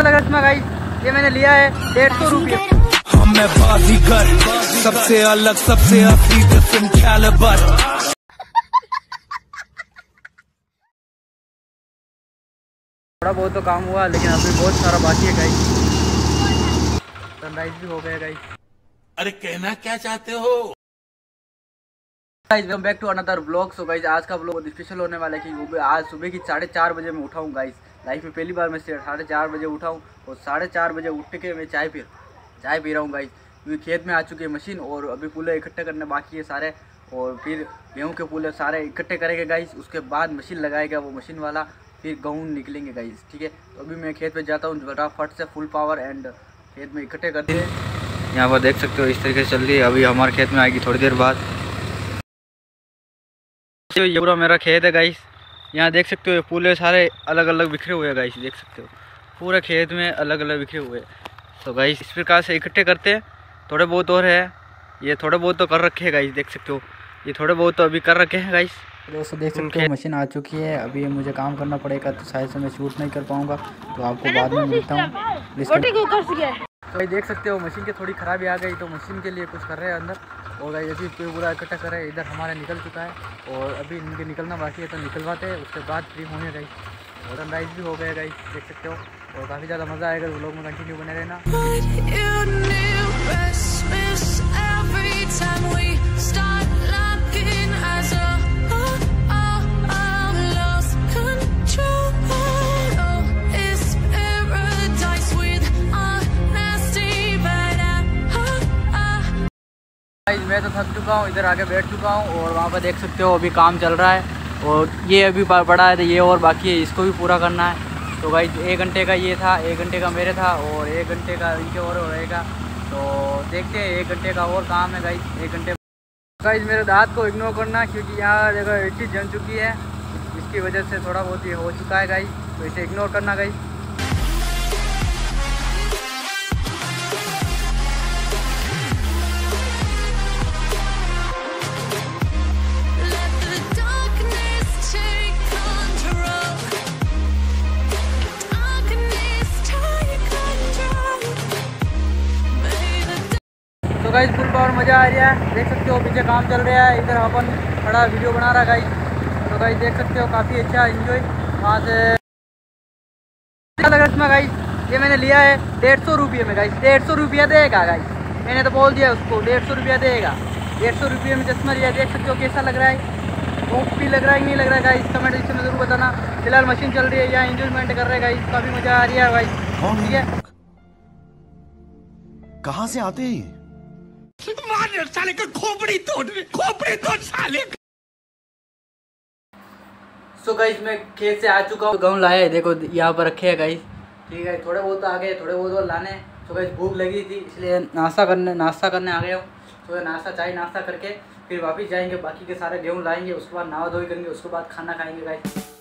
लगा इसमें गाइस, ये मैंने लिया है 150 रुपये। मैं बाजीगर, सबसे अलग, सबसे असली, डिफरेंट कैलिबर। थोड़ा बहुत तो काम हुआ लेकिन अभी बहुत सारा बाकी है गाइस। सनराइज भी हो गया गाइस। अरे कहना क्या चाहते हो guys? Welcome back to another vlog. So guys आज का व्लॉग बहुत स्पेशल होने वाला है कि आज सुबह की 4:30 बजे मैं उठा हूँ गाइस। लाइफ में पहली बार मैं 4:30 बजे उठा हूँ और 4:30 बजे उठ के मैं चाय पी रहा हूँ गाइस, क्योंकि खेत में आ चुकी है मशीन और अभी पुले इकट्ठे करने बाकी है सारे, और फिर गेहूँ के पुले सारे इकट्ठे करेंगे गाइस। उसके बाद मशीन लगाएगा वो मशीन वाला, फिर गेहूँ निकलेंगे गाइस, ठीक है। तो अभी मैं खेत पे जाता हूँ फटाफट से फुल पावर एंड खेत में इकट्ठे करते हैं। यहाँ पर देख सकते हो इस तरीके से चल रही है। अभी हमारे खेत में आएगी थोड़ी देर बाद। ये पूरा मेरा खेत है गाइस। यहाँ देख सकते हो ये पुले सारे अलग अलग बिखरे हुए हैं गाइस, देख सकते हो पूरे खेत में अलग अलग बिखरे हुए हैं। तो गाइस इस प्रकार से इकट्ठे करते हैं। थोड़े बहुत और है, ये थोड़े बहुत तो कर रखे हैं गाइस, देख सकते हो ये थोड़े बहुत तो अभी कर रखे हैं गाइस। दोस्तों देख सकते हो मशीन आ चुकी है, अभी मुझे काम करना पड़ेगा तो शायद से मैं शूट नहीं कर पाऊँगा, तो आपको बाद में मिलता हूँ। तो देख सकते हो मशीन की थोड़ी खराबी आ गई तो मशीन के लिए कुछ कर रहे हैं अंदर, और गाइस अभी पूरा इकट्ठा कर रहे हैं। इधर हमारा निकल चुका है और अभी इनके निकलना बाकी है तो निकलवाते हैं, उसके बाद फ्री होने गाइस। और सनराइज भी हो गया गाइस, देख सकते हो, और काफ़ी ज़्यादा मज़ा आएगा। व्लॉग में कंटिन्यू बने रहना। मैं तो थक चुका हूँ, इधर आके बैठ चुका हूँ और वहाँ पर देख सकते हो अभी काम चल रहा है, और ये अभी पड़ा है तो ये और बाकी है, इसको भी पूरा करना है। तो गाइस 1 घंटे का ये था, 1 घंटे का मेरे था, और 1 घंटे का इनके और रहेगा। तो देखते हैं 1 घंटे का और काम है गाइस। 1 घंटे गाइस मेरे दांत को इग्नोर करना, क्योंकि यहाँ जगह इट्टी जम चुकी है, इसकी वजह से थोड़ा बहुत ये हो चुका है गाइस, तो इसे इग्नोर करना गाइस। गाइस फुल पावर मज़ा आ रहा है, देख सकते हो पीछे काम चल रहा है, इधर अपन खड़ा वीडियो बना रहा है गाइस। तो गाइस देख सकते हो काफ़ी अच्छा एंजॉय वहाँ से लगा इसमें गाइस। ये मैंने लिया है 150 रुपये में गाइस। 150 रुपया देगा गाइस, मैंने तो बोल दिया उसको 150 रुपया देगा। 150 रुपये में चश्मा लिया, देख सकते हो कैसा लग रहा है, ओपी लग रहा है कि नहीं लग रहा है गाइस, कमेंट सेक्शन में ज़रूर बताना। फिलहाल मशीन चल रही है, यहाँ एंजॉयमेंट कर रहे हैं गाइस, काफ़ी मज़ा आ रहा है गाइस, ठीक है। कहाँ से आते हैं साले का खोपड़ी तोड़ साले। सो गाइस मैं खेत से आ चुका हूँ, गेहूँ लाया है, देखो यहाँ पर रखे है गाइस, ठीक है। थोड़े बहुत आ गए, थोड़े बहुत और लाने। सो गाइस भूख लगी थी इसलिए नाश्ता करने आ गया हूँ। तो चाय नाश्ता करके फिर वापस जाएंगे, बाकी के सारे गेहूँ लाएंगे, उसके बाद नहा धोई करेंगे, उसके बाद खाना खाएंगे गाइस।